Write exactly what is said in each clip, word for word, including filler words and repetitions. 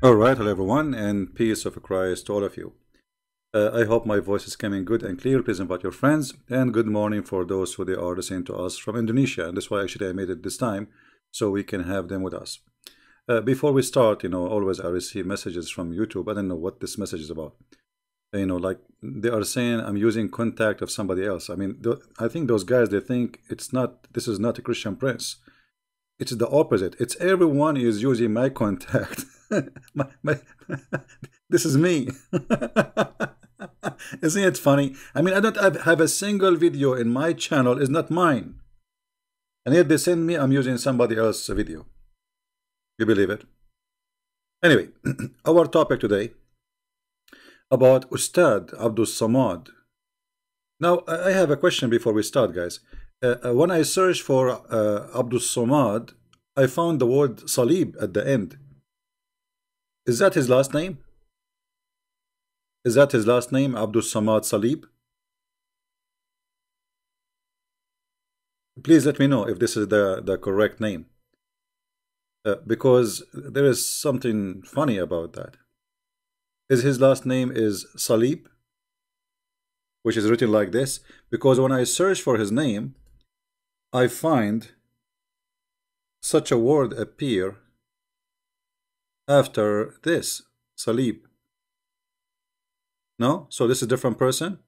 All right, hello everyone, and peace of Christ to all of you. Uh, I hope my voice is coming good and clear. Please invite your friends, and good morning for those who they are listening to us from Indonesia. And that's why actually I made it this time, so we can have them with us. Uh, before we start, you know, always I receive messages from YouTube. I don't know what this message is about. You know, like they are saying I'm using contact of somebody else. I mean, th I think those guys, they think it's not, this is not a Christian Prince. It's the opposite. It's everyone is using my contact. my, my, this is me. Isn't it funny? I mean, I don't have, have a single video in my channel. It's not mine. And yet they send me, I'm using somebody else's video. You believe it? Anyway, our topic today about Ustad Abdus Samad. Now, I have a question before we start, guys. Uh, when I searched for uh, Abdul Somad, I found the word Salib at the end. Is that his last name? Is that his last name, Abdul Somad Salib? Please let me know if this is the, the correct name. Uh, because there is something funny about that. Is his last name is Salib, which is written like this? Because when I search for his name, I find such a word appear after this, Salib. No? So this is a different person?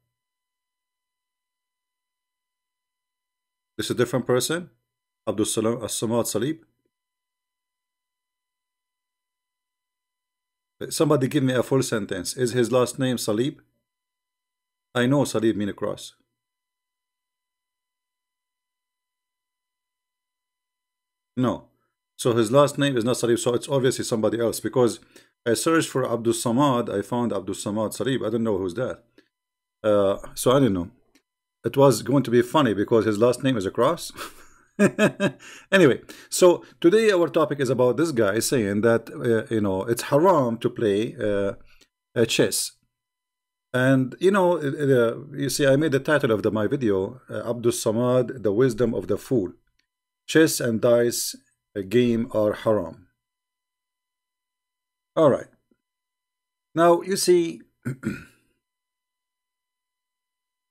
This is a different person? Abdul Samad Salib? Somebody give me a full sentence. Is his last name Salib? I know Salib means cross. No. So his last name is not Salib, so it's obviously somebody else, because I searched for Abdus Samad, I found Abdus Samad Salib. I don't know who's that. Uh, so I don't know. It was going to be funny because his last name is a cross. Anyway, so today our topic is about this guy saying that, uh, you know, it's haram to play uh, a chess. And, you know, uh, you see, I made the title of the, my video, uh, Abdus Samad, The Wisdom of the Fool. Chess and dice a game are haram. All right. Now, you see,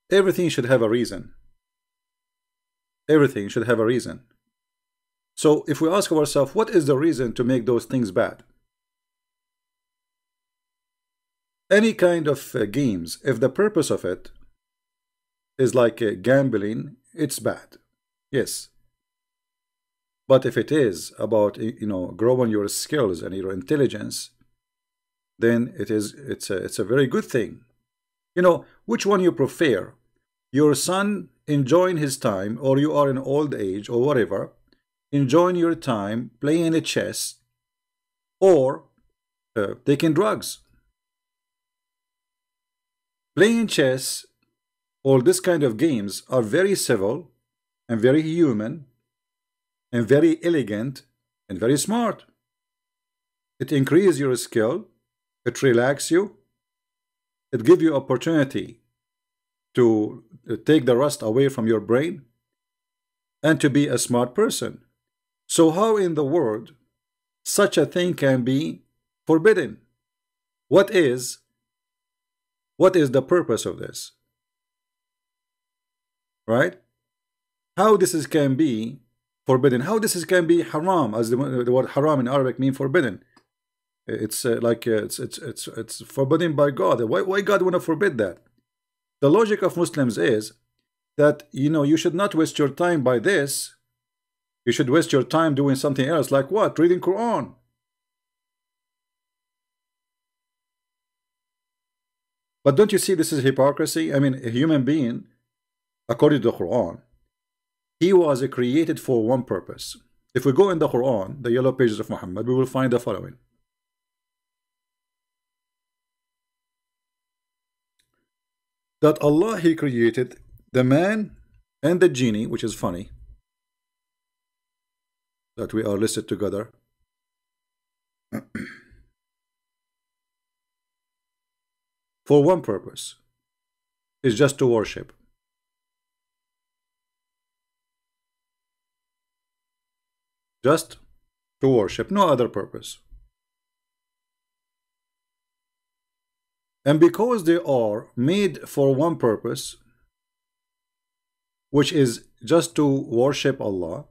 everything should have a reason. Everything should have a reason. So if we ask ourselves, what is the reason to make those things bad? Any kind of uh, games, if the purpose of it is like uh, gambling, it's bad. Yes. But if it is about, you know, growing your skills and your intelligence, then it is, it's a, it's a very good thing. You know, which one you prefer? Your son enjoying his time, or you are in old age or whatever, enjoying your time, playing a chess, or uh, taking drugs. Playing chess or this kind of games are very civil and very human and very elegant and very smart. It increases your skill, it relaxes you, it gives you opportunity to take the rust away from your brain and to be a smart person. So how in the world such a thing can be forbidden? What is What is the purpose of this? Right? How this is can be forbidden? How this is can be haram? As the, the word haram in Arabic means forbidden. It's uh, like uh, it's it's it's it's forbidden by God. Why why God want to forbid that? The logic of Muslims is that, you know, you should not waste your time by this. You should waste your time doing something else, like what? Reading Quran. But don't you see this is hypocrisy? I mean, a human being, according to the Quran, he was created for one purpose. If we go in the Quran, the yellow pages of Muhammad, we will find the following. That Allah, he created the man and the genie, which is funny, that we are listed together. For one purpose, is just to worship. Just to worship, no other purpose. And because they are made for one purpose, which is just to worship Allah,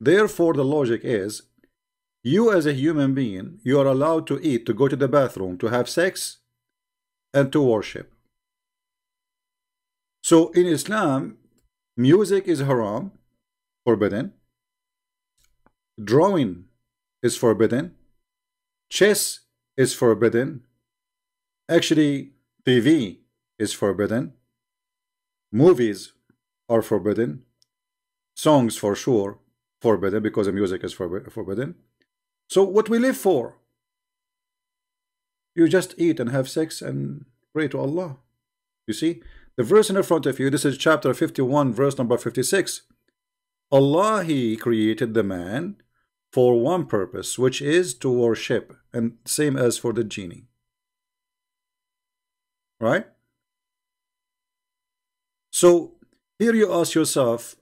therefore the logic is, you as a human being, you are allowed to eat, to go to the bathroom, to have sex, and to worship. So in Islam, music is haram, forbidden. Drawing is forbidden. Chess is forbidden. Actually, T V is forbidden. Movies are forbidden. Songs, for sure, forbidden, because the music is forbidden. So what we live for? You just eat and have sex and pray to Allah. You see? The verse in front of you, this is chapter fifty-one, verse number fifty-six. Allah, He created the man for one purpose, which is to worship, and same as for the genie. Right? So, here you ask yourself,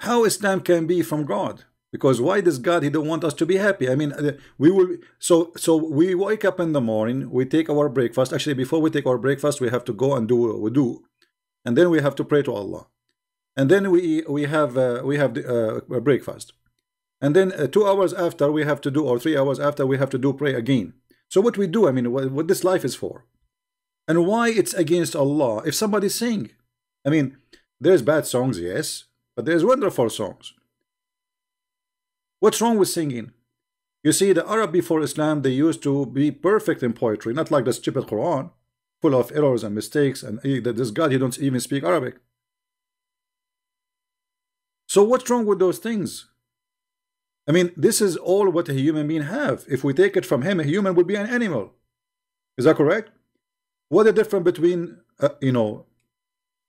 how Islam can be from God? Because why does God, He don't want us to be happy? I mean, we will, so, so we wake up in the morning, we take our breakfast. Actually, before we take our breakfast, we have to go and do what we do. And then we have to pray to Allah. And then we, we have, uh, we have the, uh, breakfast. And then uh, two hours after we have to do, or three hours after we have to do pray again. So what we do, I mean, what, what this life is for. And why it's against Allah if somebody sing. I mean, there's bad songs, yes, but there's wonderful songs. What's wrong with singing? You see, the Arab before Islam, they used to be perfect in poetry, not like the stupid Quran, full of errors and mistakes, and this God, He don't even speak Arabic. So what's wrong with those things? I mean, this is all what a human being have. If we take it from him, a human would be an animal. Is that correct? What the difference between, uh, you know,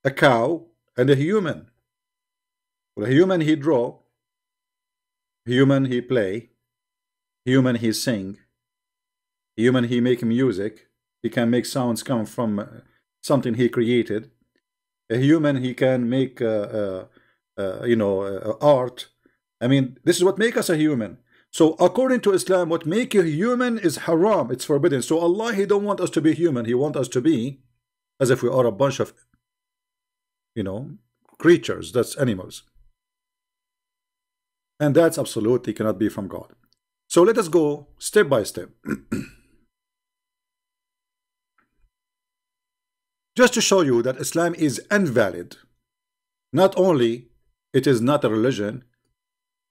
a cow and a human? Well, a human, he draw. Human, he play. Human, he sing. Human, he make music. He can make sounds come from something he created. A human, he can make, uh, uh, uh, you know, uh, art. I mean, this is what make us a human. So according to Islam, what make you human is haram. It's forbidden. So Allah, He don't want us to be human. He want us to be as if we are a bunch of, you know, creatures. That's animals. And that's absolutely cannot be from God. So let us go step by step. Just to show you that Islam is invalid. Not only it is not a religion,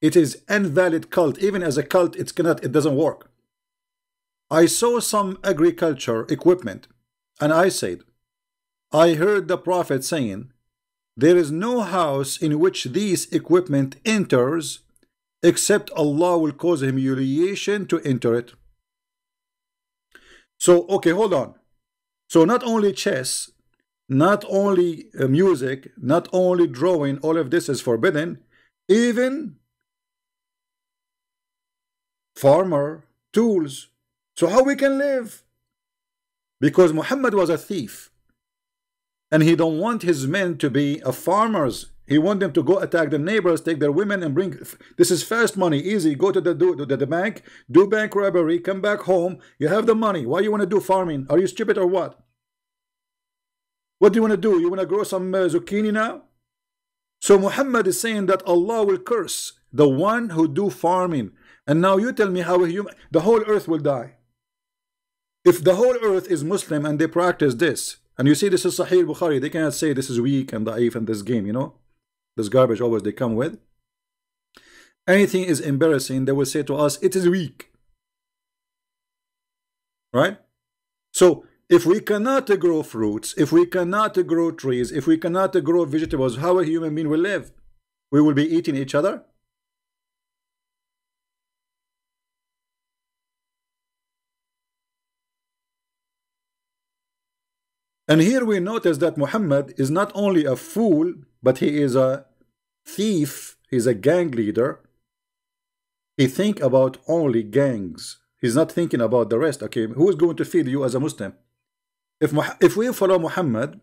it is invalid cult. Even as a cult, it cannot, it doesn't work. I saw some agriculture equipment, and I said, I heard the Prophet saying, there is no house in which this equipment enters, except Allah will cause humiliation to enter it. So, okay, hold on. So not only chess, not only music, not only drawing, all of this is forbidden. Even farmer, tools. So how we can live? Because Muhammad was a thief. And he don't want his men to be a farmers. He want them to go attack their neighbors, take their women and bring. This is fast money, easy. Go to the, do, the, the bank, do bank robbery, come back home. You have the money. Why you want to do farming? Are you stupid or what? What do you want to do? You want to grow some uh, zucchini now? So Muhammad is saying that Allah will curse the one who do farming. And now you tell me how a human, the whole earth will die. If the whole earth is Muslim and they practice this, and you see this is Sahih Bukhari, they cannot say this is weak and daif in this game, you know. This garbage always they come with. Anything is embarrassing, they will say to us, it is weak. Right? So, if we cannot grow fruits, if we cannot grow trees, if we cannot grow vegetables, how a human being will live? We will be eating each other? And here we notice that Muhammad is not only a fool, but he is a thief, he's a gang leader. He thinks about only gangs. He's not thinking about the rest. Okay, who is going to feed you as a Muslim? If, if we follow Muhammad's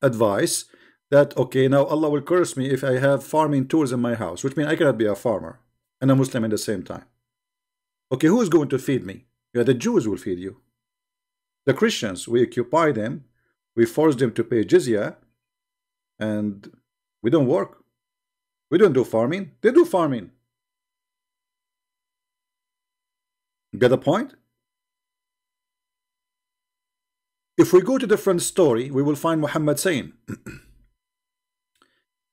advice that, okay, now Allah will curse me if I have farming tools in my house, which means I cannot be a farmer and a Muslim at the same time. Okay, who is going to feed me? Yeah, the Jews will feed you. the Christians. We occupy them, we force them to pay jizya, and we don't work. We don't do farming. They do farming. Get the point? If we go to a different story, we will find Muhammad saying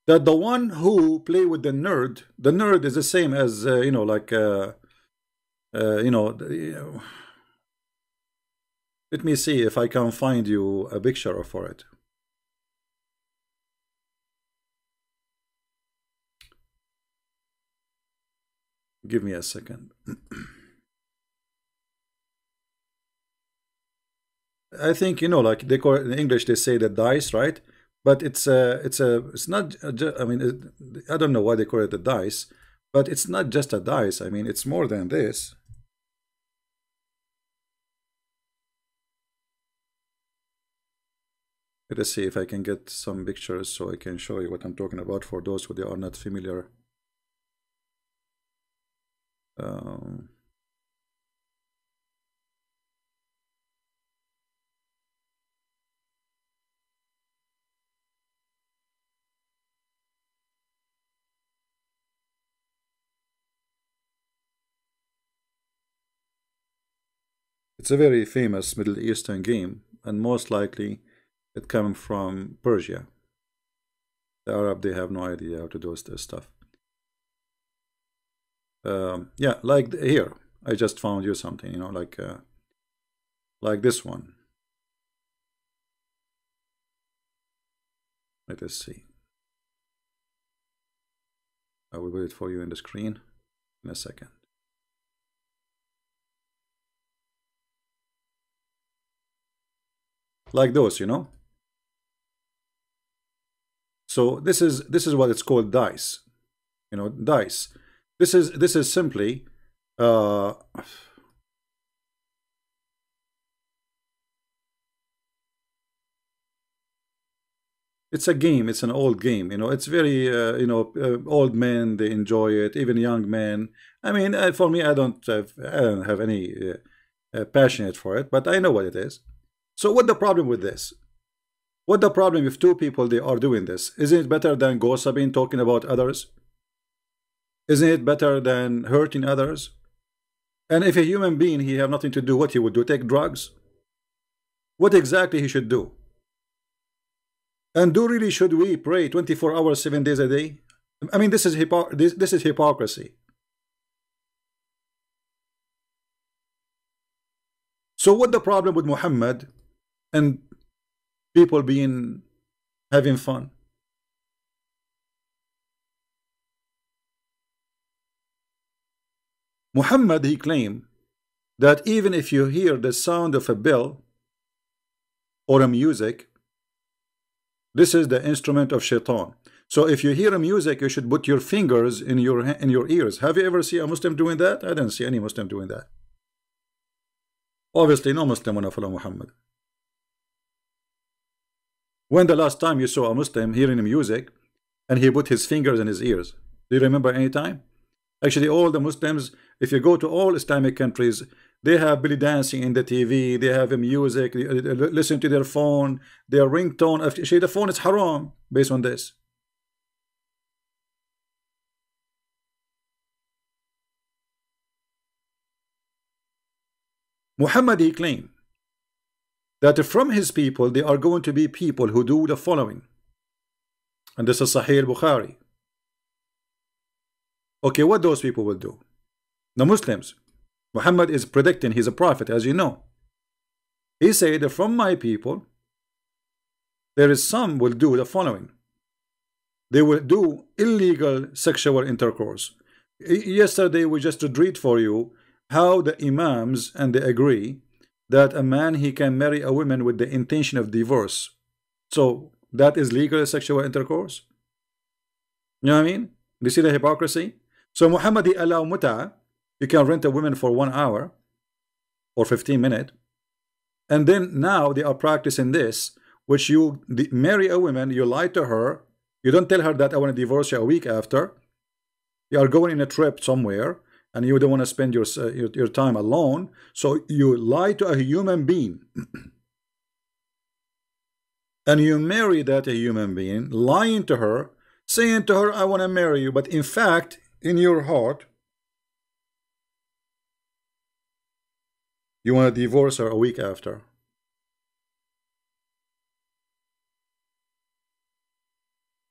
that the one who play with the nerd, the nerd is the same as, uh, you know, like, uh, uh, you know, the, you know, let me see if I can find you a picture for it. Give me a second. I think, you know, like they call it, in English they say the dice, right? But it's a, it's a, it's not. I mean, it, I don't know why they call it the dice, but it's not just a dice. I mean, it's more than this. Let us see if I can get some pictures so I can show you what I'm talking about for those who they are not familiar. Um, It's a very famous Middle Eastern game, and most likely it comes from Persia. The Arab, they have no idea how to do this stuff. Um, yeah, like here, I just found you something, you know, like uh, like this one. Let us see. I will wait for you in the screen in a second. Like those, you know. So this is this is what it's called, dice, you know, dice. This is this is simply uh, it's a game. It's an old game, you know. It's very uh, you know uh, old men, they enjoy it. Even young men. I mean, uh, for me, I don't have, I don't have any uh, uh, passionate for it, but I know what it is. So what the problem with this? What the problem if two people they are doing this? Isn't it better than gossiping, talking about others? Isn't it better than hurting others? And if a human being he have nothing to do, what he would do? Take drugs? What exactly he should do? And do really should we pray twenty-four hours, seven days a day? I mean, this is hypo this, this is hypocrisy. So what the problem with Muhammad and people being having fun? Muhammad, he claimed that even if you hear the sound of a bell or a music, this is the instrument of Shaitan. So if you hear a music, you should put your fingers in your in your ears. Have you ever seen a Muslim doing that? I didn't see any Muslim doing that. Obviously, no Muslim wanna follow Muhammad. When the last time you saw a Muslim hearing music and he put his fingers in his ears? Do you remember any time? Actually, all the Muslims, if you go to all Islamic countries, they have belly dancing in the T V, they have music, they listen to their phone, their ringtone. Actually, the phone is haram based on this. Muhammad, he claimed that from his people, they are going to be people who do the following. And this is Sahih Bukhari. Okay, what those people will do? The Muslims. Muhammad is predicting, he's a prophet, as you know. He said, from my people, there is some will do the following. They will do illegal sexual intercourse. Yesterday, we just read for you how the imams, and they agree that a man he can marry a woman with the intention of divorce. So that is legal sexual intercourse. You know what I mean? You see the hypocrisy? So Muhammad, he allow muta. You can rent a woman for one hour or fifteen minutes. And then now they are practicing this, which you marry a woman, you lie to her. You don't tell her that I want to divorce you a week after. You are going on a trip somewhere. and you don't want to spend your, uh, your, your time alone, so you lie to a human being. And you marry that a human being, lying to her, saying to her, I want to marry you, but in fact, in your heart, you want to divorce her a week after.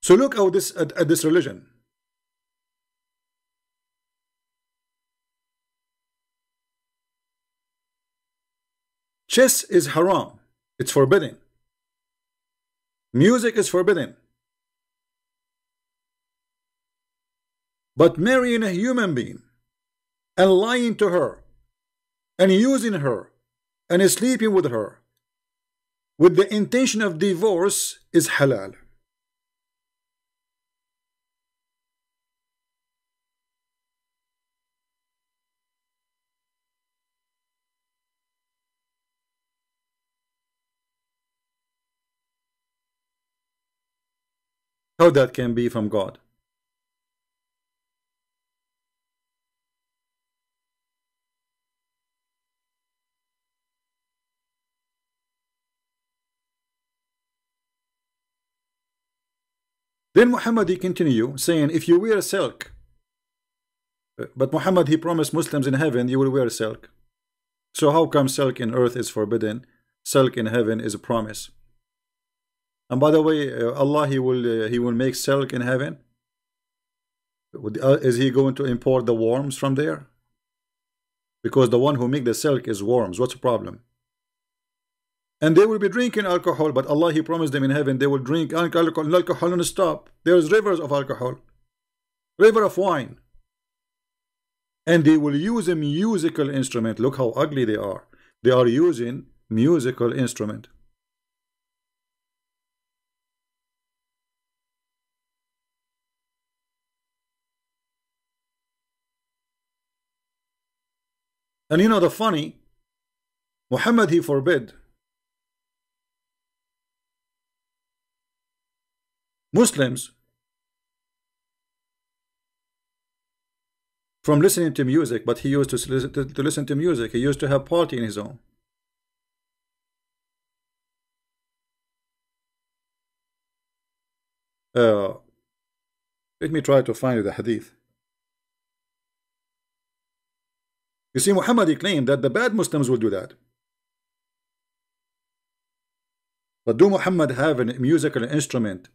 So look at this, at, at this religion. Chess is haram. It's forbidden. Music is forbidden. But marrying a human being and lying to her and using her and sleeping with her with the intention of divorce is halal. How that can be from God? Then Muhammad, he continued saying, if you wear silk, but Muhammad, he promised Muslims in heaven, you will wear silk. So how come silk in earth is forbidden? Silk in heaven is a promise. And by the way, uh, Allah, he will uh, he will make silk in heaven. Is he going to import the worms from there? Because the one who make the silk is worms. What's the problem? And they will be drinking alcohol, but Allah, he promised them in heaven, they will drink alcohol, alcohol non-stop. There's rivers of alcohol, river of wine. And they will use a musical instrument. Look how ugly they are. They are using musical instrument. And you know the funny, Muhammad, he forbid. Muslims from listening to music, but he used to listen to, to listen to music. He used to have party in his own. Uh, let me try to find you the hadith. You see, Muhammad, he claimed that the bad Muslims will do that. But do Muhammad have a musical instrument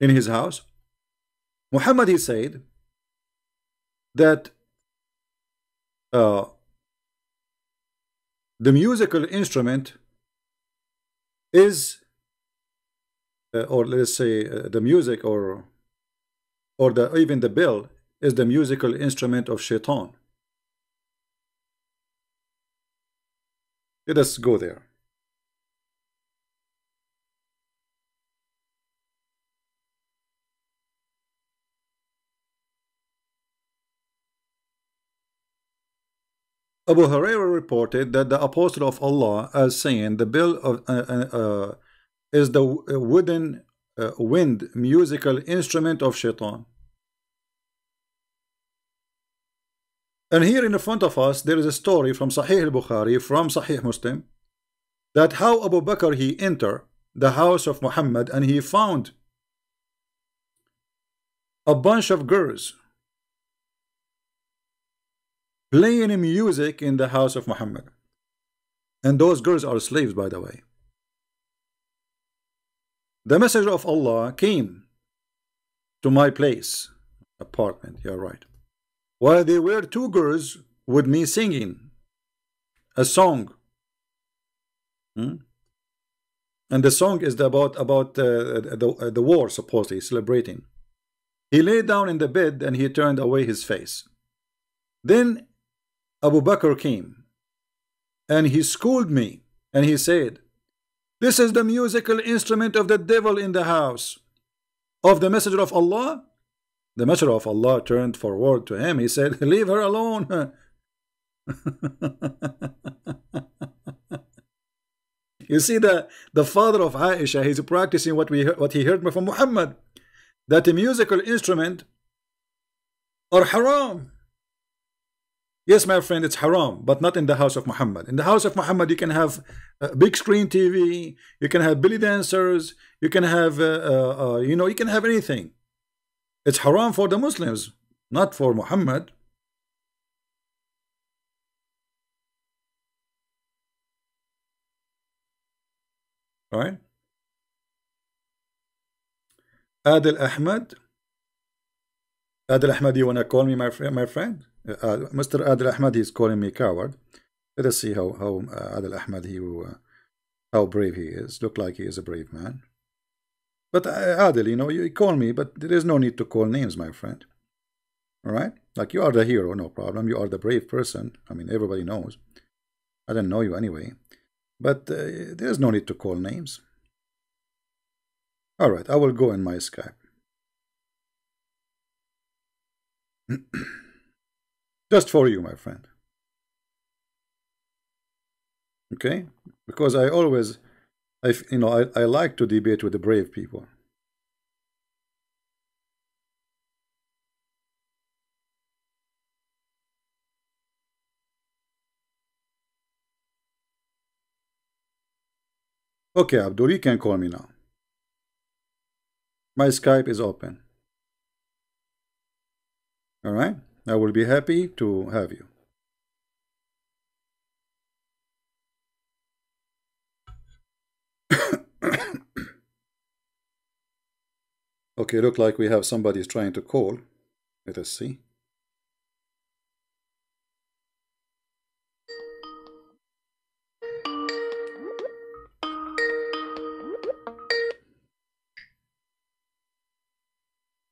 in his house? Muhammad, he said that uh, the musical instrument is, uh, or let's say uh, the music or, or the, even the bell is the musical instrument of Shaitan. Let us go there. Abu Huraira reported that the Apostle of Allah as saying the bell of, uh, uh, uh, is the wooden uh, wind musical instrument of Shaitan. And here in front of us, there is a story from Sahih Bukhari, from Sahih Muslim, that how Abu Bakr, he entered the house of Muhammad and he found a bunch of girls playing music in the house of Muhammad. And those girls are slaves, by the way. The messenger of Allah came to my place, apartment, you're right. While well, there were two girls with me singing a song, hmm? and the song is about about uh, the the war, supposedly celebrating. He lay down in the bed and he turned away his face. Then Abu Bakr came, and he scolded me, and he said, "This is the musical instrument of the devil in the house of the Messenger of Allah." The messenger of Allah turned forward to him. He said, "Leave her alone." You see, the, the father of Aisha, he's practicing what, we, what he heard from Muhammad, that a musical instrument or haram. Yes, my friend, it's haram, but not in the house of Muhammad. In the house of Muhammad, you can have a big screen T V, you can have belly dancers, you can have, uh, uh, uh, you know, you can have anything. It's haram for the Muslims, not for Muhammad. All right. Adel Ahmad. Adel Ahmad, you wanna call me my friend? My friend? Uh, Mister Adel Ahmad, he's calling me coward. Let us see how how uh, Adel Ahmad, he uh, how brave he is. Look like he is a brave man. But uh, Adel, you know, you call me, but there is no need to call names, my friend. All right, like you are the hero, no problem. You are the brave person. I mean, everybody knows. I don't know you anyway, but uh, there is no need to call names. All right, I will go in my Skype. Just for you, my friend. Okay, because I always, I you know, I I like to debate with the brave people. Okay, Abdul, you can call me now. My Skype is open. All right, I will be happy to have you. Okay, look like we have somebody is trying to call. Let us see.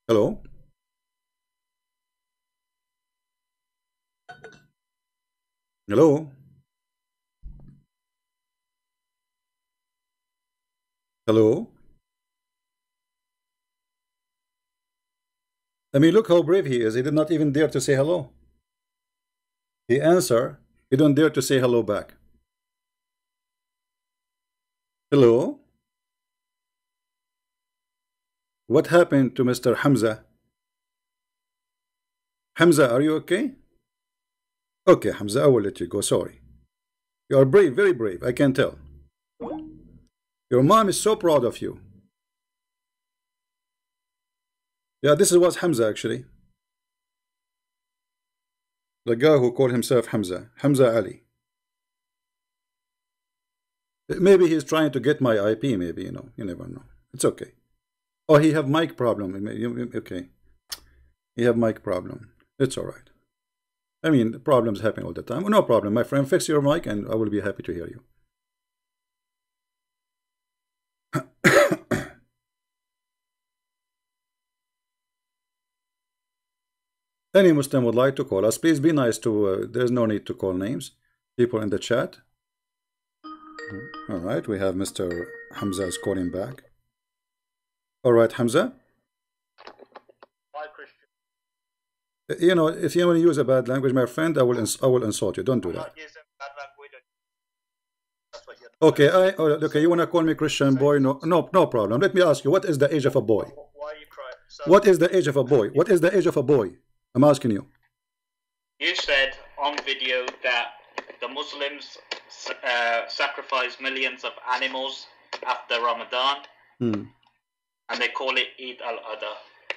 Hello? Hello? Hello? I mean, look how brave he is. He did not even dare to say hello. He answered, he don't dare to say hello back. Hello? What happened to Mister Hamza? Hamza, are you okay? Okay, Hamza, I will let you go. Sorry. You are brave, very brave. I can tell. Your mom is so proud of you. Yeah, this was Hamza, actually. The guy who called himself Hamza. Hamza Ali. Maybe he's trying to get my I P, maybe, you know. You never know. It's okay. Oh, he have mic problem. Okay, he have mic problem. It's all right. I mean, problems happen all the time. No problem, my friend. Fix your mic, and I will be happy to hear you. Any Muslim would like to call us. Please be nice to. Uh, there's no need to call names. People in the chat. All right, we have Mister Hamza is calling back. All right, Hamza. Hi, Christian. You know, if you want to use a bad language, my friend, I will ins I will insult you. Don't do that. Okay, I okay. You want to call me Christian boy? No, no, no problem. Let me ask you, what is the age of a boy? Why are you crying? So what is the age of a boy? What is the age of a boy? I'm asking you. You said on video that the Muslims uh, sacrifice millions of animals after Ramadan. Hmm. And they call it Eid al-Adha.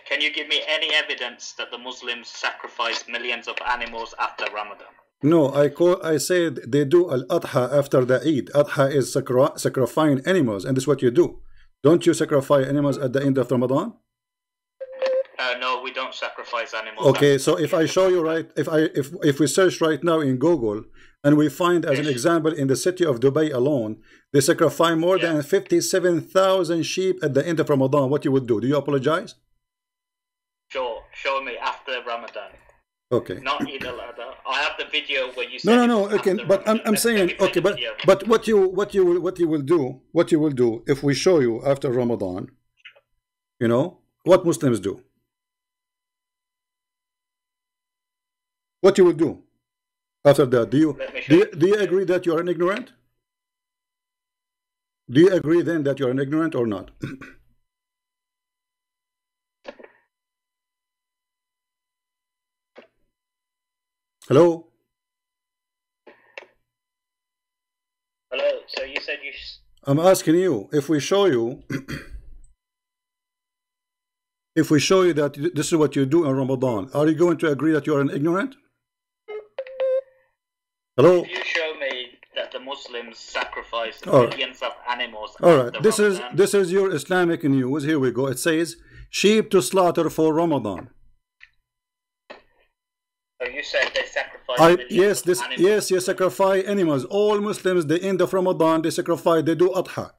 Can you give me any evidence that the Muslims sacrifice millions of animals after Ramadan? No, I call, I said they do al-Adha after the Eid. Adha is sacri sacrificing animals, and this is what you do. Don't you sacrifice animals at the end of Ramadan? Uh, no, we don't sacrifice animals. Okay, so if I show you right, if I if if we search right now in Google, and we find, as an example, in the city of Dubai alone, they sacrifice more yeah. than fifty-seven thousand sheep at the end of Ramadan. What you would do? Do you apologize? Sure. Show me after Ramadan. Okay. Not Eid al-Adha. I have the video where you. No, no, no. Okay, but I'm, I'm saying okay, but video. but what you what you will what you will do what you will do if we show you after Ramadan, you know what Muslims do. What you will do? After that, do you, do you do you agree that you are an ignorant? Do you agree then that you are an ignorant or not? Hello? Hello, so you said you... Sh I'm asking you, if we show you, if we show you that this is what you do in Ramadan, are you going to agree that you are an ignorant? Hello? If you show me that the Muslims sacrifice millions of animals... Alright, this is, this is your Islamic news, here we go, it says, sheep to slaughter for Ramadan. So you said they sacrifice I, yes, this, animals. Yes, yes, sacrifice animals. All Muslims, the end of Ramadan, they sacrifice, they do Adha.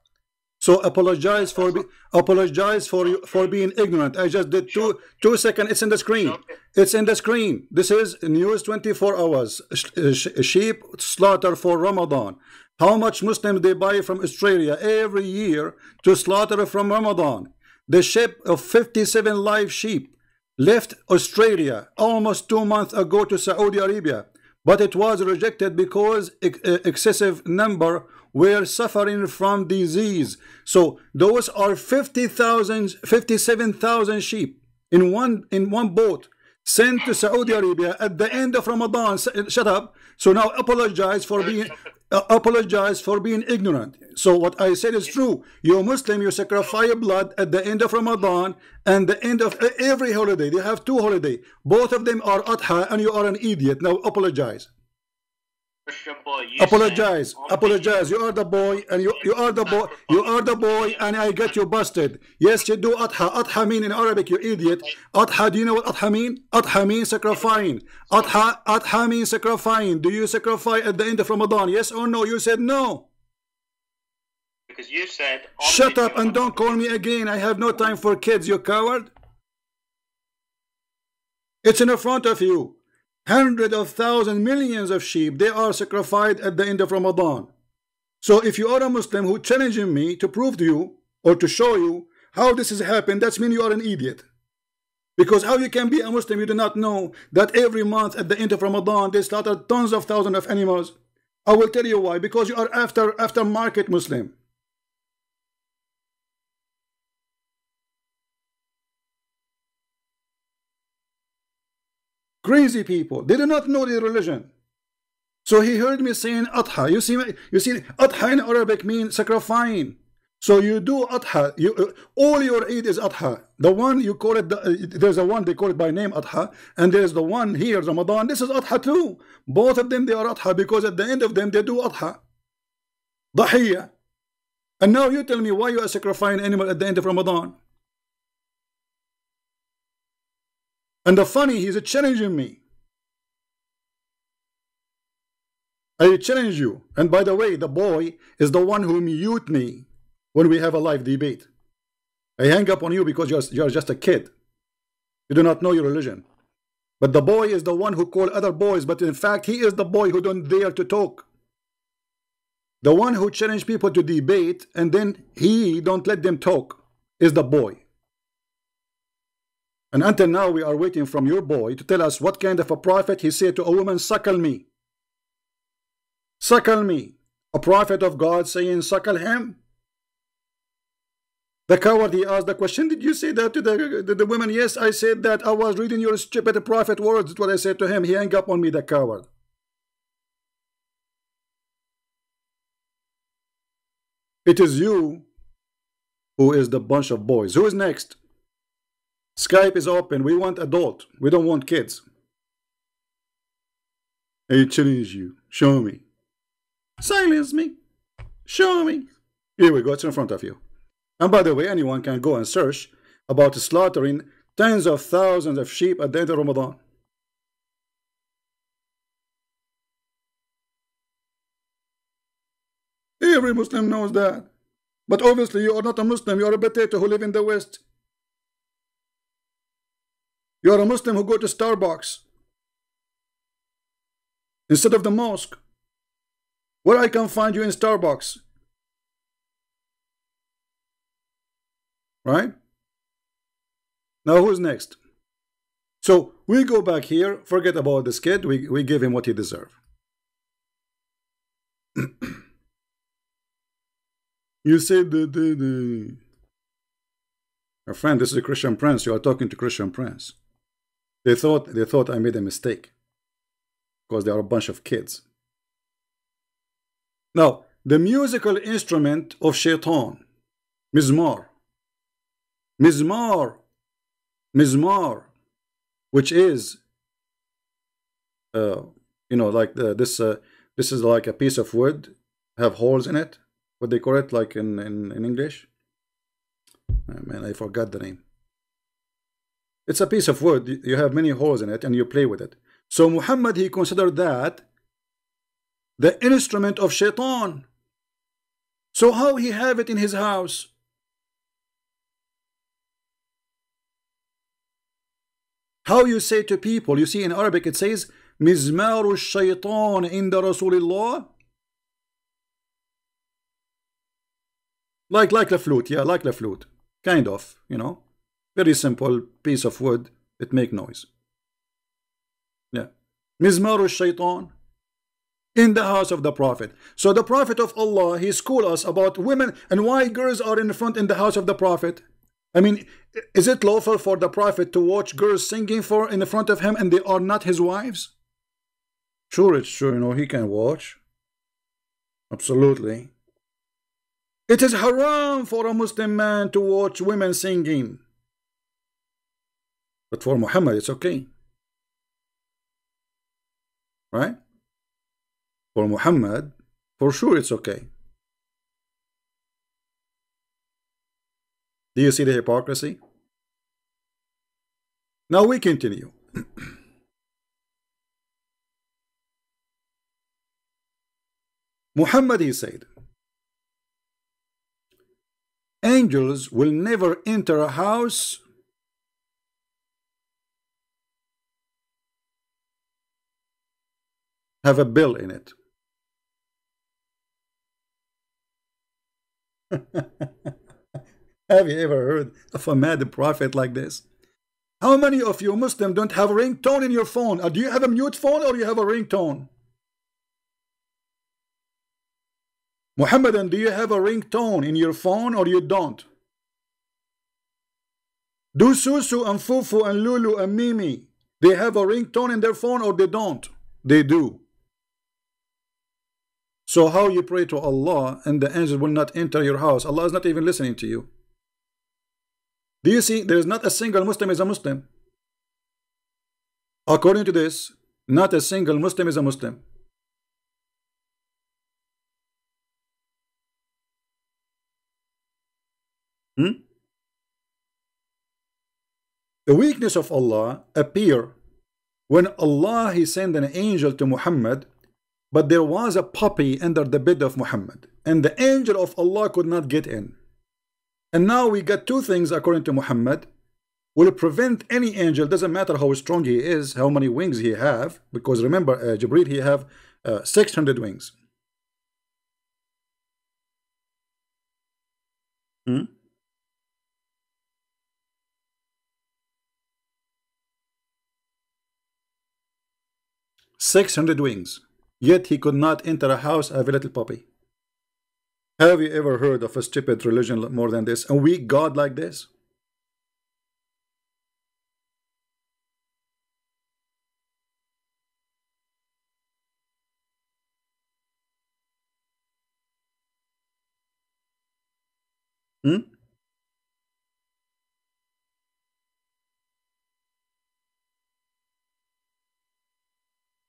So apologize for be, apologize for you for being ignorant. I just did two two seconds. It's in the screen. It's in the screen. This is news twenty-four hours. Sheep slaughter for Ramadan. How much Muslims they buy from Australia every year to slaughter from Ramadan? The ship of fifty-seven live sheep left Australia almost two months ago to Saudi Arabia, but it was rejected because ex excessive number were suffering from disease. So those are fifty thousand, fifty-seven thousand sheep in one in one boat sent to Saudi Arabia at the end of Ramadan. Shut up. So now apologize for being uh, apologize for being ignorant. So what I said is true. You're Muslim, you sacrifice blood at the end of Ramadan and the end of every holiday. They have two holidays. Both of them are Adha and you are an idiot. Now apologize. Christian boy, you apologize. Apologize. You are the boy and you, you are the boy. You are the boy and I get you busted. Yes, you do Adha. Adha mean in Arabic, you idiot. Adha, do you know what Adha mean? Adha means sacrificing. Adha, Adha means sacrificing. Do you sacrifice at the end of Ramadan? Yes or no? You said no. Because you said shut up and don't call me again. I have no time for kids, you coward. It's in front of you. Hundreds of thousands, millions of sheep, they are sacrificed at the end of Ramadan. So if you are a Muslim who challenging me to prove to you or to show you how this has happened, that's mean you are an idiot. Because how you can be a Muslim, you do not know that every month at the end of Ramadan they slaughter tons of thousands of animals. I will tell you why, because you are after after market Muslim. Crazy people, they do not know their religion. So he heard me saying Adha. You see, you see, Adha in Arabic means sacrificing. So you do Adha. You, all your Eid is Adha. The one you call it, the, there's a one they call it by name Adha, and there's the one here Ramadan. This is Adha too. Both of them they are Adha because at the end of them they do Adha, Dhahiyya. And now you tell me why you are sacrificing animal at the end of Ramadan. And the funny, he's challenging me. I challenge you. And by the way, the boy is the one who mute me when we have a live debate. I hang up on you because you're, you're just a kid. You do not know your religion. But the boy is the one who called other boys. But in fact, he is the boy who don't dare to talk. The one who challenged people to debate and then he don't let them talk is the boy. And until now, we are waiting from your boy to tell us what kind of a prophet he said to a woman, suckle me. Suckle me. A prophet of God saying, suckle him. The coward, he asked the question, did you say that to the, the, the woman? Yes, I said that. I was reading your stupid prophet words. That's what I said to him. He hung up on me, the coward. It is you who is the bunch of boys. Who is next? Skype is open. We want adult. We don't want kids. I challenge you. Show me. Silence me. Show me. Here we go. It's in front of you. And by the way, anyone can go and search about slaughtering tens of thousands of sheep at the end of Ramadan. Every Muslim knows that. But obviously you are not a Muslim. You are a potato who live in the West. You are a Muslim who go to Starbucks instead of the mosque. Where I can find you in Starbucks, right? Now who's next? So we go back here. Forget about this kid. We we give him what he deserves. You said the, the, the. My friend, this is a Christian Prince. You are talking to Christian Prince. They thought they thought I made a mistake. because they are a bunch of kids. Now, the musical instrument of Shaitan, Mizmar. Mizmar, Mizmar, which is, uh, you know, like the, this, uh, this is like a piece of wood, have holes in it, what they call it, like in, in, in English. Oh, man, I forgot the name. It's a piece of wood, you have many holes in it, and you play with it. So Muhammad, he considered that the instrument of Shaitan. So how he have it in his house? How you say to people, you see in Arabic it says, Mizmaru shaytan inda Rasulillah. Like, like the flute, yeah, like the flute. Kind of, you know. Very simple piece of wood, it make noise. Yeah. Mizmaru shaytan in the house of the Prophet. So the Prophet of Allah, he schooled us about women and why girls are in front in the house of the Prophet. I mean, is it lawful for the Prophet to watch girls singing for in front of him and they are not his wives? Sure, it's true, you know, he can watch. Absolutely. It is haram for a Muslim man to watch women singing. But for Muhammad, it's okay. Right? For Muhammad, for sure it's okay. Do you see the hypocrisy? Now we continue. Muhammad, he said, angels will never enter a house have a bell in it. Have you ever heard of a mad prophet like this? How many of you Muslims don't have a ringtone in your phone? Or do you have a mute phone or you have a ringtone? Muhammadan, do you have a ringtone in your phone or you don't? Do Susu and Fufu and Lulu and Mimi, they have a ringtone in their phone or they don't? They do. So how you pray to Allah and the angels will not enter your house? Allah is not even listening to you. Do you see? There is not a single Muslim is a Muslim. According to this, not a single Muslim is a Muslim. Hmm? The weakness of Allah appear when Allah he sent an angel to Muhammad, but there was a puppy under the bed of Muhammad, and the angel of Allah could not get in. And now we got two things according to Muhammad will prevent any angel, doesn't matter how strong he is, how many wings he have, because remember uh, Jibril he have uh, six hundred wings. Hmm? six hundred wings, yet he could not enter a house of a little puppy. Have you ever heard of a stupid religion more than this? A weak God like this? Hmm?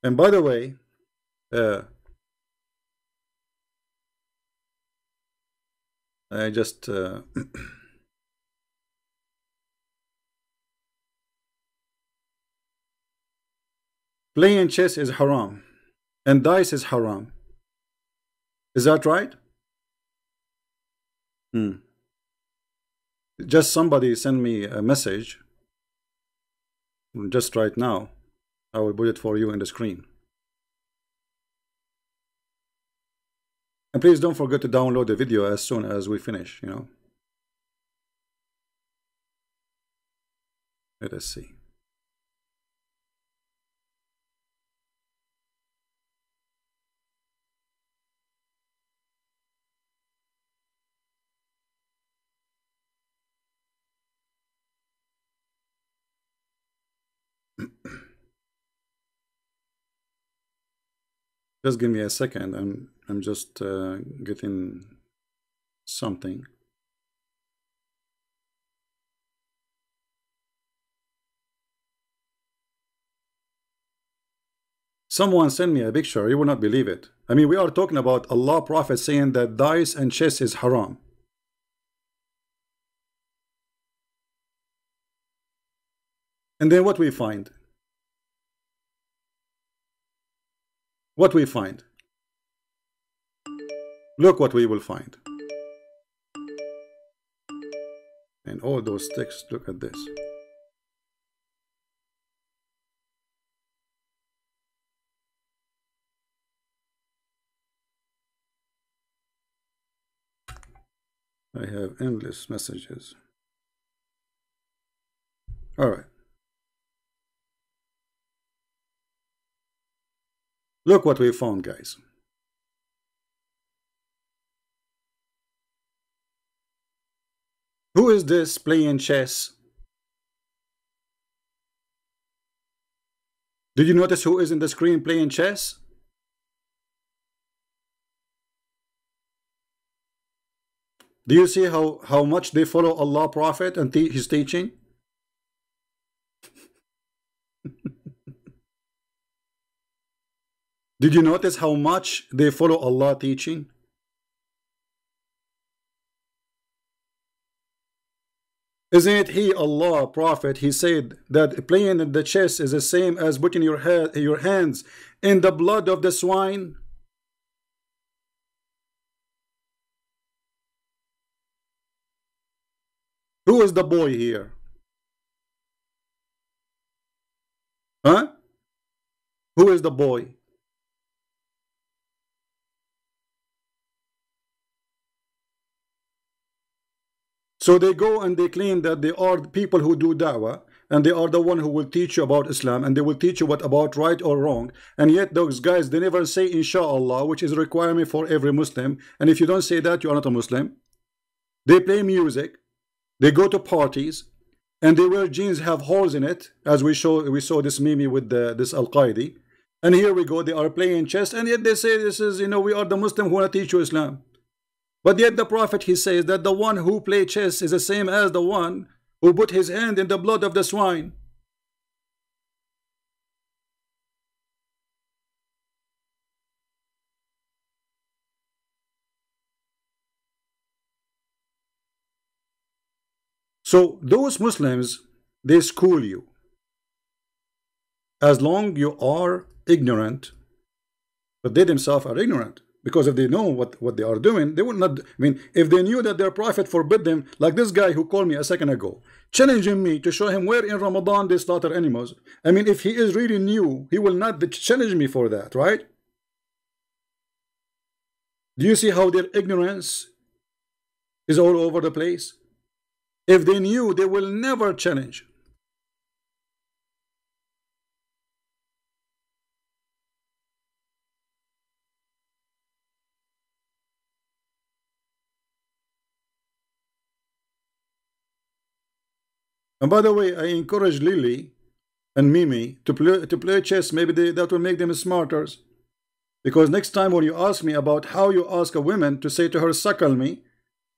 And by the way, uh, I just uh, playing chess is haram and dice is haram. Is that right? Hmm. Just somebody sent me a message just right now. I will put it for you in the screen. And please don't forget to download the video as soon as we finish, you know. Let us see. Just give me a second. I'm I'm just uh, getting something. Someone send me a picture. You will not believe it. I mean, we are talking about Allah Prophet saying that dice and chess is haram. And then what we find? What we find? Look what we will find. And all those texts, look at this. I have endless messages. All right. Look what we found, guys. Who is this playing chess? Did you notice who is in the screen playing chess? Do you see how, how much they follow Allah Prophet and te his teaching? Did you notice how much they follow Allah teaching? Isn't it he, Allah Prophet, he said that playing in the chess is the same as putting your, head, your hands in the blood of the swine? Who is the boy here? Huh? Who is the boy? So they go and they claim that they are the people who do da'wah, and they are the one who will teach you about Islam, and they will teach you what about right or wrong. And yet those guys, they never say inshallah, which is a requirement for every Muslim. And if you don't say that, you are not a Muslim. They play music. They go to parties, and they wear jeans have holes in it, as we show we saw this meme with the, this Al-Qaeda. And here we go, they are playing chess, and yet they say this is, you know, we are the Muslim who want to teach you Islam. But yet the Prophet, he says that the one who play chess is the same as the one who put his hand in the blood of the swine. So those Muslims, they school you. As long you are ignorant, but they themselves are ignorant. Because if they know what, what they are doing, they would not, I mean, if they knew that their Prophet forbid them, like this guy who called me a second ago, challenging me to show him where in Ramadan they slaughter animals. I mean, if he is really new, he will not challenge me for that, right? Do you see how their ignorance is all over the place? If they knew, they will never challenge. And by the way, I encourage Lily and Mimi to play, to play chess. Maybe they, that will make them smarter. Because next time when you ask me about how you ask a woman to say to her, suckle me,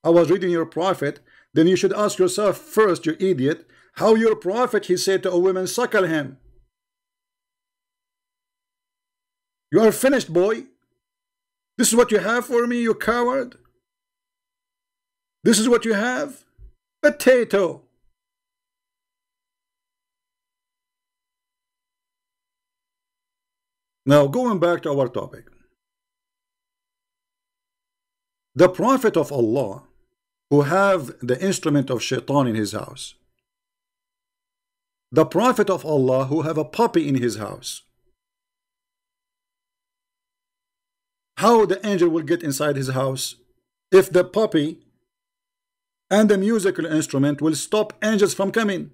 I was reading your prophet, then you should ask yourself first, you idiot, how your prophet, he said to a woman, suckle him. You are finished, boy. This is what you have for me, you coward. This is what you have? Potato. Now, going back to our topic. The Prophet of Allah, who have the instrument of shaitan in his house. The Prophet of Allah, who have a puppy in his house. How the angel will get inside his house? If the puppy and the musical instrument will stop angels from coming.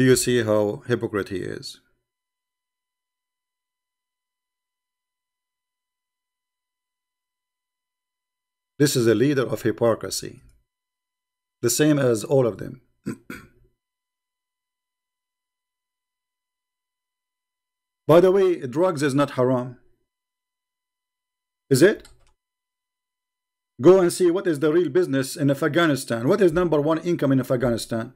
Do you see how hypocrite he is? This is a leader of hypocrisy, the same as all of them. By the way, drugs is not haram, is it? Go and see what is the real business in Afghanistan. What is number one income in Afghanistan?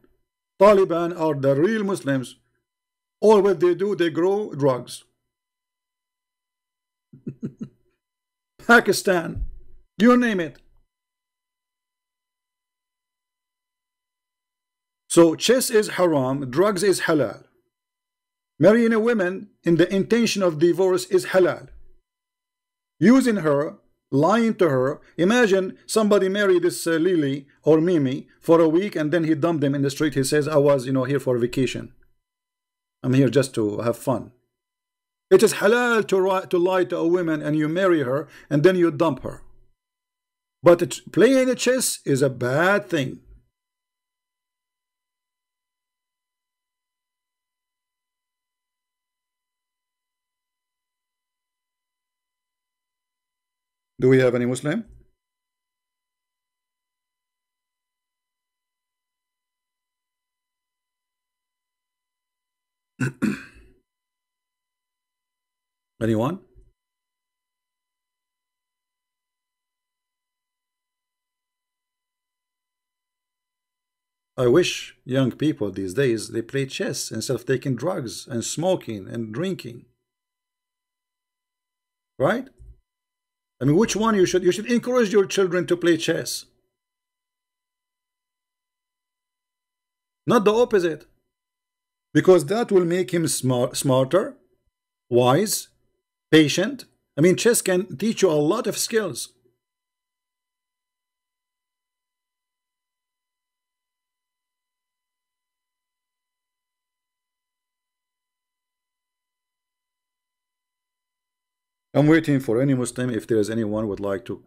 Taliban are the real Muslims. All what they do, they grow drugs. Pakistan, you name it. So chess is haram, drugs is halal. Marrying a woman in the intention of divorce is halal. Using her, lying to her. Imagine somebody married this uh, Lily or Mimi for a week, and then he dumped them in the street. He says, I was, you know, here for vacation. I'm here just to have fun. It is halal to, to lie to a woman, and you marry her, and then you dump her. But it, playing a chess is a bad thing. Do we have any Muslim? Anyone? I wish young people these days, they play chess instead of taking drugs and smoking and drinking. Right? I mean, which one you should, you should encourage your children to play chess. Not the opposite. Because that will make him smart, smarter, wise, patient. I mean, chess can teach you a lot of skills. I'm waiting for any Muslim. If there is anyone who would like to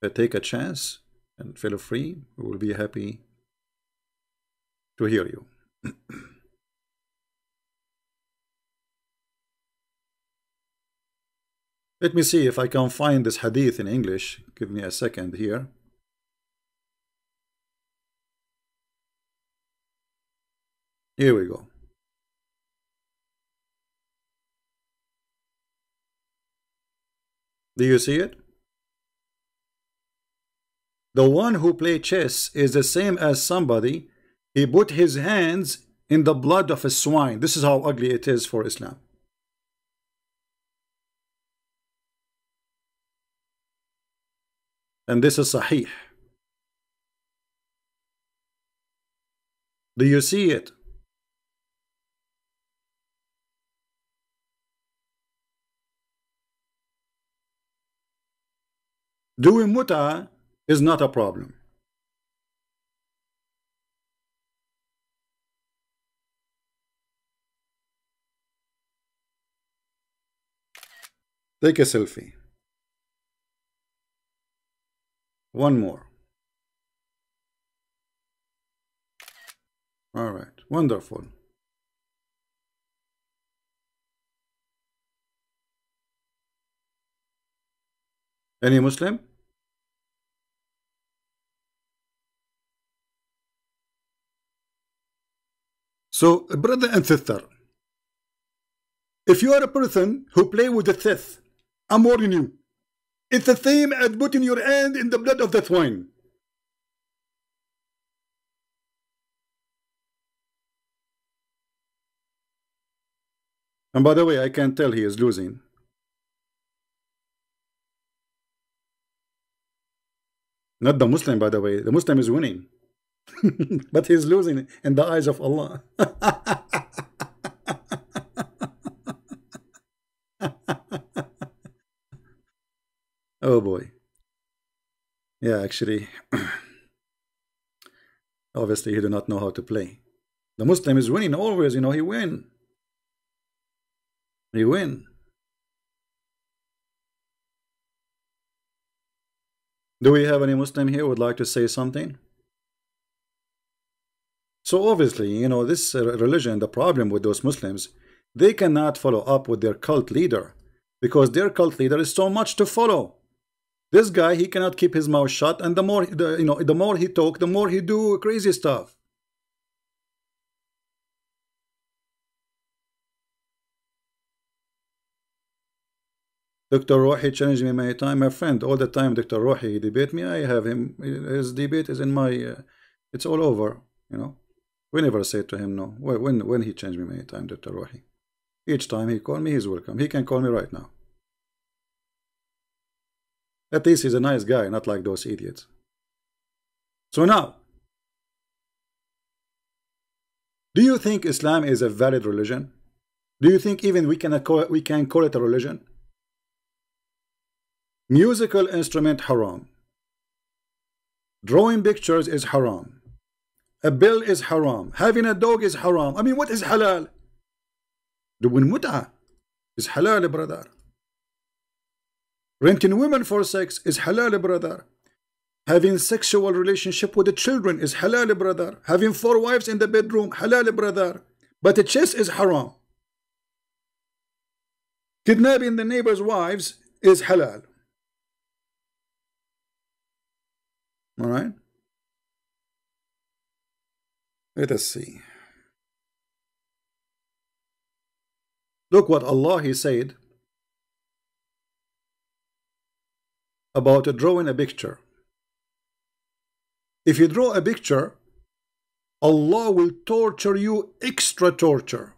uh, take a chance and feel free, we will be happy to hear you. Let me see if I can find this hadith in English. Give me a second here. Here we go. Do you see it? The one who plays chess is the same as somebody. He put his hands in the blood of a swine. This is how ugly it is for Islam. And this is Sahih. Do you see it? Doing muta is not a problem. Take a selfie. One more. All right, wonderful. Any Muslim? So, brother and sister, if you are a person who play with the chess, I'm warning you, it's the same as putting your hand in the blood of the swine. And by the way, I can tell he is losing. Not the Muslim, by the way. The Muslim is winning. But he's losing in the eyes of Allah. Oh boy. Yeah, actually, obviously he do not know how to play. The Muslim is winning always, you know, he win. He win. Do we have any Muslim here who would like to say something? So obviously, you know, this religion, the problem with those Muslims, they cannot follow up with their cult leader because their cult leader is so much to follow. This guy, he cannot keep his mouth shut, and the more, the, you know, the more he talk, the more he do crazy stuff. Doctor Ruhi challenged me many times. My friend, all the time, Doctor Ruhi debate me. I have him. His debate is in my. Uh, it's all over. You know, we never said to him no. When when he challenged me many times, Doctor Ruhi, each time he called me, he's welcome. He can call me right now. At least he's a nice guy, not like those idiots. So now, do you think Islam is a valid religion? Do you think even we can call it, we can call it a religion? Musical instrument haram. Drawing pictures is haram. A bill is haram. Having a dog is haram. I mean, what is halal? Doing mut'ah is halal, brother. Renting women for sex is halal, brother. Having sexual relationship with the children is halal, brother. Having four wives in the bedroom, halal, brother. But the chess is haram. Kidnapping the neighbor's wives is halal. All right. Let us see. Look what Allah, he said about drawing a picture. If you draw a picture, Allah will torture you extra torture.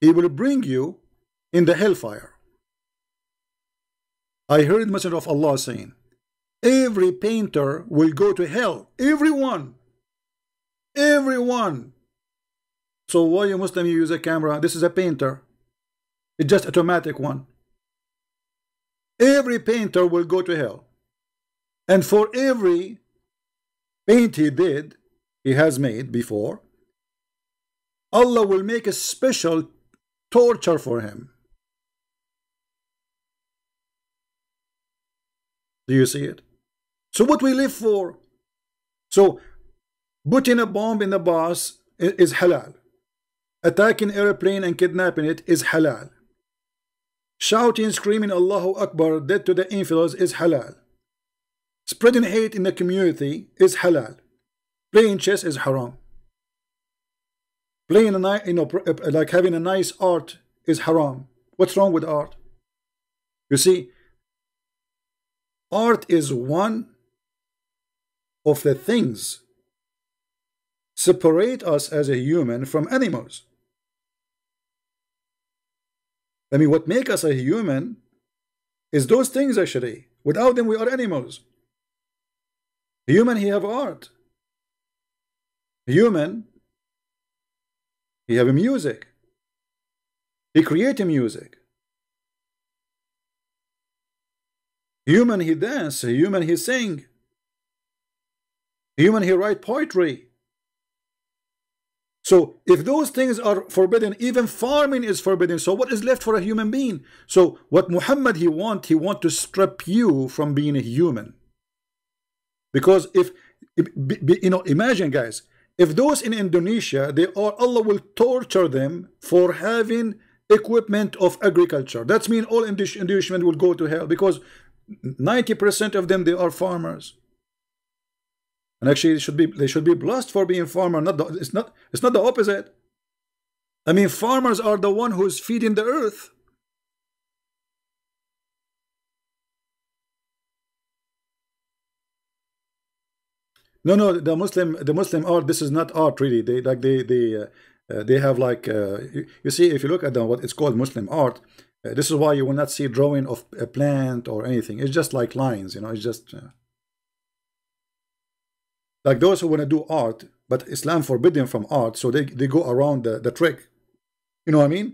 He will bring you in the hellfire. I heard Messenger of Allah saying, every painter will go to hell. Everyone. Everyone. So why you Muslim, you use a camera? This is a painter. It's just automatic one. Every painter will go to hell. And for every paint he did, he has made before, Allah will make a special torture for him. Do you see it? So what we live for? So putting a bomb in the bus is halal. Attacking airplane and kidnapping it is halal. Shouting, screaming Allahu Akbar, death to the infidels is halal. Spreading hate in the community is halal. Playing chess is haram. Playing a nice, you know, like having a nice art is haram. What's wrong with art? You see, art is one of the things separate us as a human from animals. I mean, what makes us a human is those things actually. Without them, we are animals. Human, he have art. Human, he have music. He create music. Human, he dance. Human, he sing. Human, he write poetry. So if those things are forbidden, even farming is forbidden. So what is left for a human being? So what Muhammad he want, he want to strip you from being a human. Because if, you know, imagine guys, if those in Indonesia, they are, Allah will torture them for having equipment of agriculture. That means all Indonesians will go to hell because ninety percent of them, they are farmers. And actually, it should be, they should be blessed for being farmer. Not the, it's not it's not the opposite. I mean, farmers are the one who's feeding the earth. No, no, the Muslim the Muslim art. This is not art, really. They like they they uh, uh, they have like uh, you, you see. If you look at them, what it's called Muslim art. Uh, this is why you will not see drawing of a plant or anything. It's just like lines, you know. It's just. Uh, Like those who want to do art, but Islam forbid them from art, so they, they go around the, the trick. You know what I mean?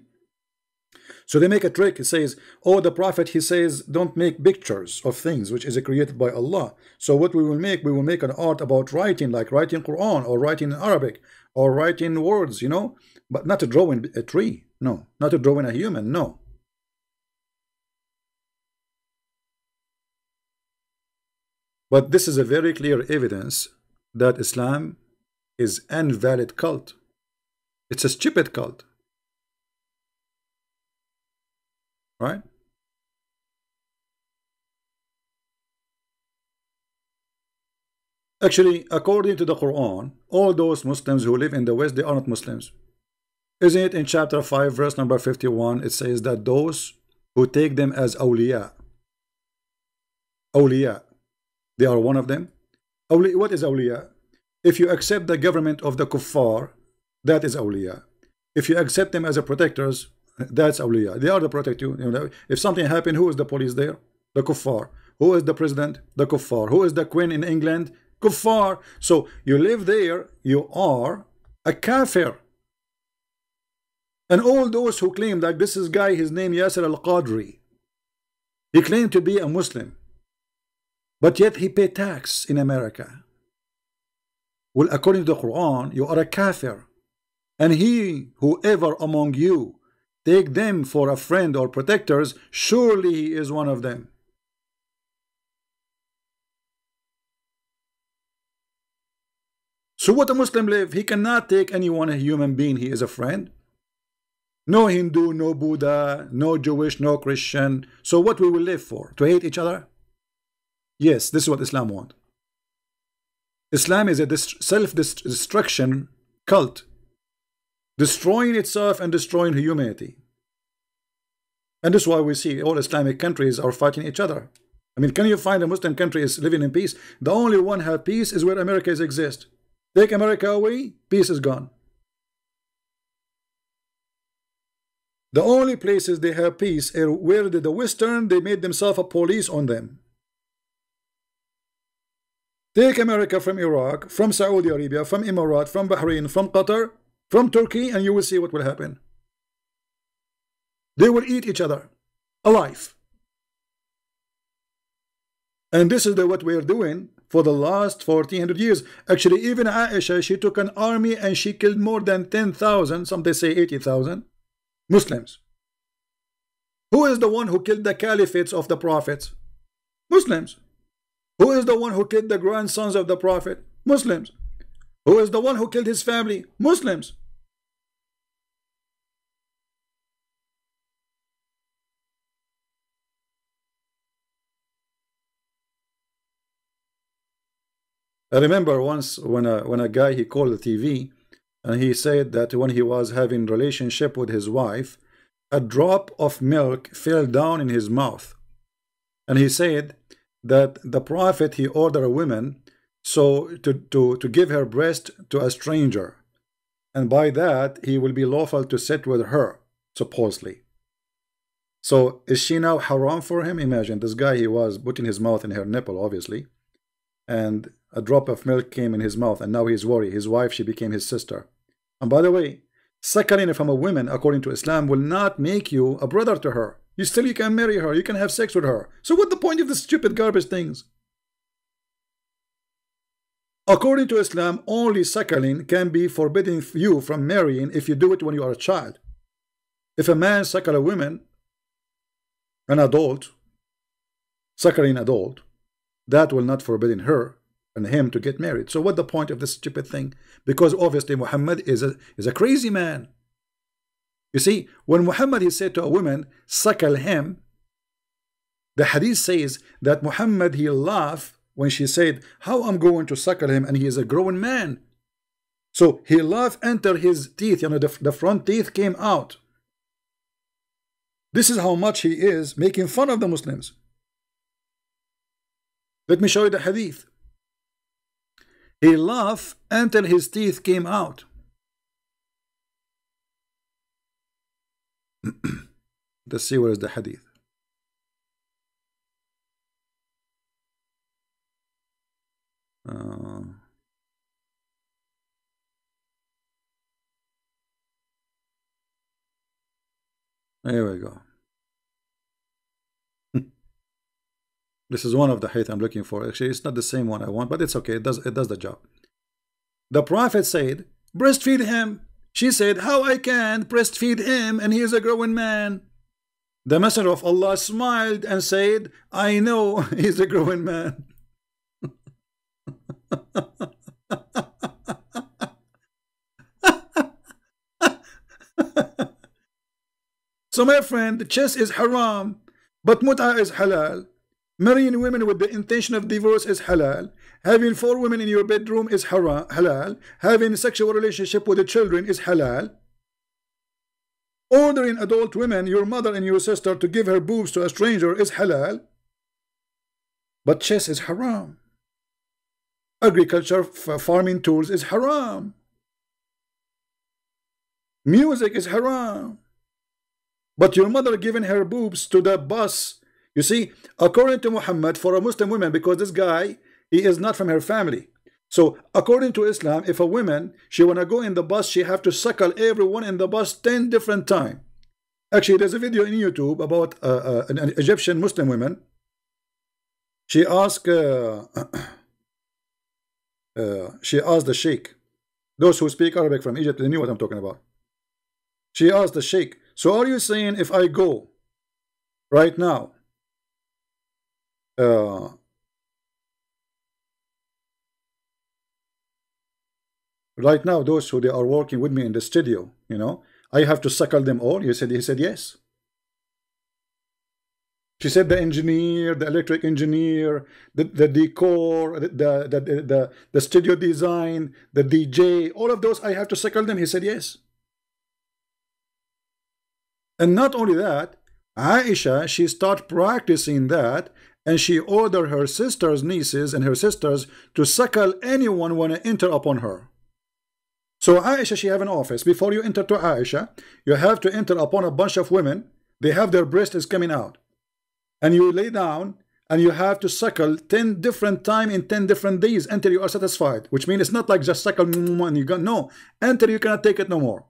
So they make a trick. It says, oh, the Prophet, he says, don't make pictures of things which is created by Allah. So what we will make, we will make an art about writing, like writing Quran or writing in Arabic or writing words, you know, but not drawing a tree. No, not drawing a human. No. But this is a very clear evidence that Islam is an invalid cult. It's a stupid cult. Right? Actually, according to the Quran, all those Muslims who live in the West, they are not Muslims. Isn't it in chapter five, verse number fifty-one, it says that those who take them as awliya, awliya, they are one of them? Awliya, what is awliya? If you accept the government of the kuffar, that is awliya. If you accept them as a protectors, that's awliya. They are the protect you. You know, if something happened, who is the police there? The kuffar. Who is the president? The kuffar. Who is the queen in England? Kuffar. So you live there, you are a kafir. And all those who claim, like this is guy, his name Yasser al-Qadri, he claimed to be a Muslim, but yet he paid tax in America. Well, according to the Quran, you are a kafir. And he, whoever among you, take them for a friend or protectors, surely he is one of them. So what a Muslim live, he cannot take anyone, a human being, he is a friend. No Hindu, no Buddha, no Jewish, no Christian. So what we will live for? To hate each other? Yes, this is what Islam wants. Islam is a self-destruction cult, destroying itself and destroying humanity. And that's why we see all Islamic countries are fighting each other. I mean, can you find a Muslim country is living in peace? The only one have peace is where America exists. Take America away, peace is gone. The only places they have peace are where the Western, they made themselves a police on them. Take America from Iraq, from Saudi Arabia, from Emirat, from Bahrain, from Qatar, from Turkey, and you will see what will happen. They will eat each other alive. And this is the, what we are doing for the last fourteen hundred years. Actually, even Aisha, she took an army and she killed more than ten thousand, some they say eighty thousand. Muslims. Who is the one who killed the caliphates of the prophets? Muslims. Who is the one who killed the grandsons of the prophet? Muslims. Who is the one who killed his family? Muslims. I remember once when a, when a guy, he called the T V, and he said that when he was having relationship with his wife, a drop of milk fell down in his mouth. And he said that the prophet, he ordered a woman so to, to, to give her breast to a stranger. And by that, he will be lawful to sit with her, supposedly. So is she now haram for him? Imagine this guy, he was putting his mouth in her nipple, obviously. And a drop of milk came in his mouth, and now he's worried. His wife, she became his sister. And by the way, suckling from a woman, according to Islam, will not make you a brother to her. You still, you can marry her. You can have sex with her. So what's the point of the stupid garbage things? According to Islam, only suckling can be forbidden you from marrying if you do it when you are a child. If a man suckle a woman, an adult, suckling adult, that will not forbidden her and him to get married. So what the point of this stupid thing? Because obviously Muhammad is a, is a crazy man. You see, when Muhammad, he said to a woman, suckle him, the hadith says that Muhammad, he laughed when she said, how I'm going to suckle him and he is a grown man. So he laughed, entered his teeth, you know, the, the front teeth came out. This is how much he is making fun of the Muslims. Let me show you the hadith. He laughed until his teeth came out. Let's see where is the hadith. Uh, there we go. This is one of the hadith I'm looking for. Actually, it's not the same one I want, but it's okay. It does, it does the job. The Prophet said, breastfeed him. She said, how I can breastfeed him and he is a growing man. The Messenger of Allah smiled and said, I know he's a growing man. So my friend, the chest is haram, but mut'ah is halal. Marrying women with the intention of divorce is halal. Having four women in your bedroom is haram, halal. Having a sexual relationship with the children is halal. Ordering adult women, your mother and your sister, to give her boobs to a stranger is halal, but chess is haram. Agriculture, farming tools is haram. Music is haram. But your mother giving her boobs to the bus. You see, according to Muhammad, for a Muslim woman, because this guy, he is not from her family. So according to Islam, if a woman, she wanna go in the bus, she have to suckle everyone in the bus ten different times. Actually, there's a video in YouTube about uh, uh, an, an Egyptian Muslim woman. She asked, uh, uh, she asked the sheikh. Those who speak Arabic from Egypt, they knew what I'm talking about. She asked the sheikh, so are you saying if I go right now, uh, right now, those who they are working with me in the studio, you know, I have to suckle them all? He said, he said yes. She said the engineer, the electric engineer, the, the decor, the, the, the, the, the studio design, the D J, all of those, I have to suckle them? He said yes. And not only that, Aisha, she started practicing that, and she ordered her sisters, nieces, and her sisters to suckle anyone want to enter upon her. So Aisha, she have an office. Before you enter to Aisha, you have to enter upon a bunch of women. They have their breast is coming out. And you lay down, and you have to suckle ten different times in ten different days until you are satisfied. Which means it's not like just suckle and you go, no. Until you cannot take it no more.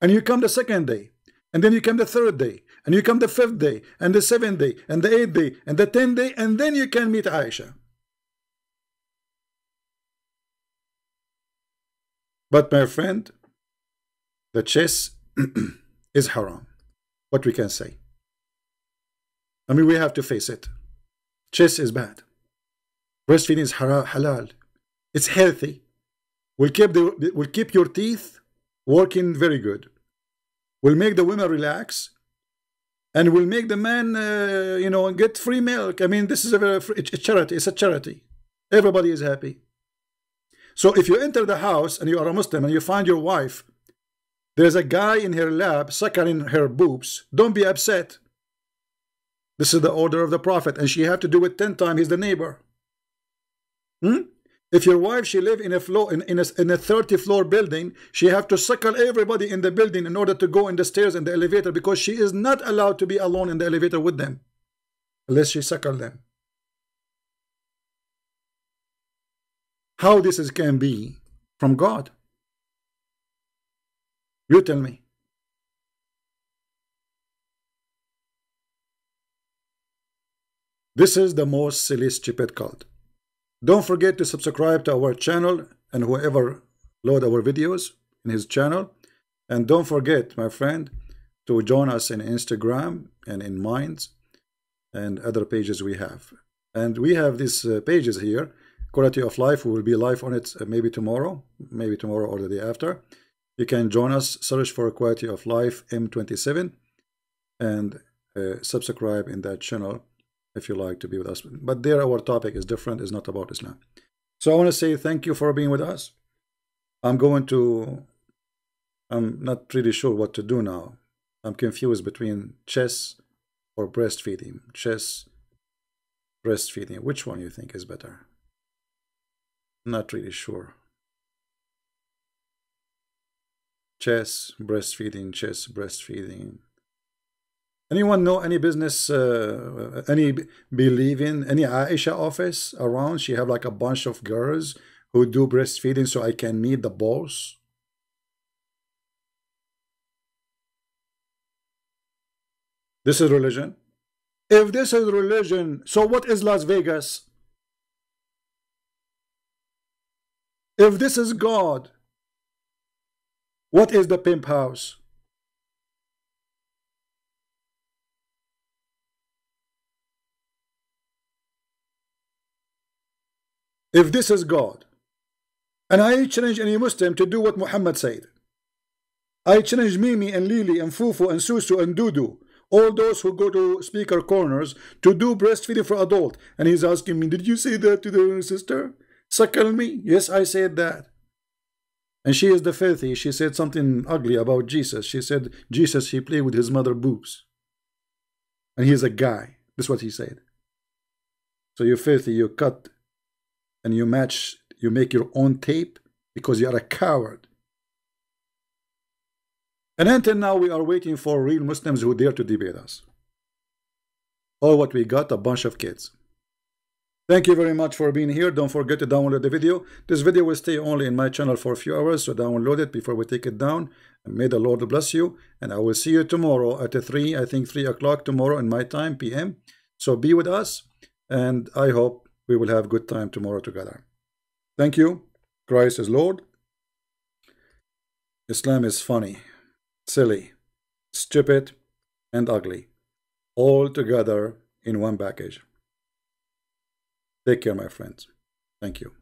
And you come the second day. And then you come the third day. And you come the fifth day. And the seventh day. And the eighth day. And the tenth day. And then you can meet Aisha. But my friend, the chess is haram. What we can say? I mean, we have to face it. Chess is bad. Breastfeeding is halal. It's healthy. Will keep the will keep your teeth working very good. Will make the women relax, and will make the man, uh, you know, get free milk. I mean, this is a, very free, a charity. It's a charity. Everybody is happy. So if you enter the house and you are a Muslim and you find your wife, there's a guy in her lap suckling her boobs, don't be upset. This is the order of the Prophet, and she have to do it ten times. He's the neighbor. Hmm? If your wife, she live in a floor in, in a in a thirty floor building, she have to suckle everybody in the building in order to go in the stairs and the elevator, because she is not allowed to be alone in the elevator with them unless she suckle them. How this is can be from God? You tell me. This is the most silly, stupid cult. Don't forget to subscribe to our channel, and whoever load our videos in his channel. And don't forget, my friend, to join us in Instagram and in Minds and other pages we have. And we have these uh, pages here. Quality of Life, we will be live on it maybe tomorrow, maybe tomorrow or the day after. You can join us, search for Quality of Life M twenty-seven, and uh, subscribe in that channel if you like to be with us. But there our topic is different, it's not about Islam. So I want to say thank you for being with us. I'm going to, I'm not really sure what to do now. I'm confused between chess or breastfeeding. Chess, breastfeeding, which one you think is better? Not really sure. Chess, breastfeeding, chess, breastfeeding. Anyone know any business, uh, any believe in any Aisha office around? She have like a bunch of girls who do breastfeeding, so I can meet the boss. This is religion. If this is religion, so what is Las Vegas? If this is God, what is the pimp house? If this is God, and I challenge any Muslim to do what Muhammad said. I challenge Mimi and Lily and Fufu and Susu and Dudu, all those who go to speaker corners, to do breastfeeding for adult. And he's asking me, did you say that to the sister? Suckle me? Yes, I said that. And she is the filthy. She said something ugly about Jesus. She said, Jesus, he played with his mother's boobs. And he's a guy. That's what he said. So you're filthy, you cut, and you match, you make your own tape because you are a coward. And until now, we are waiting for real Muslims who dare to debate us. Or what we got, a bunch of kids. Thank you very much for being here. Don't forget to download the video. This video will stay only in my channel for a few hours, so download it before we take it down. And may the Lord bless you. And I will see you tomorrow at three, I think three o'clock tomorrow in my time, P M. So be with us, and I hope we will have a good time tomorrow together. Thank you. Christ is Lord. Islam is funny, silly, stupid, and ugly, all together in one package. Take care, my friends. Thank you.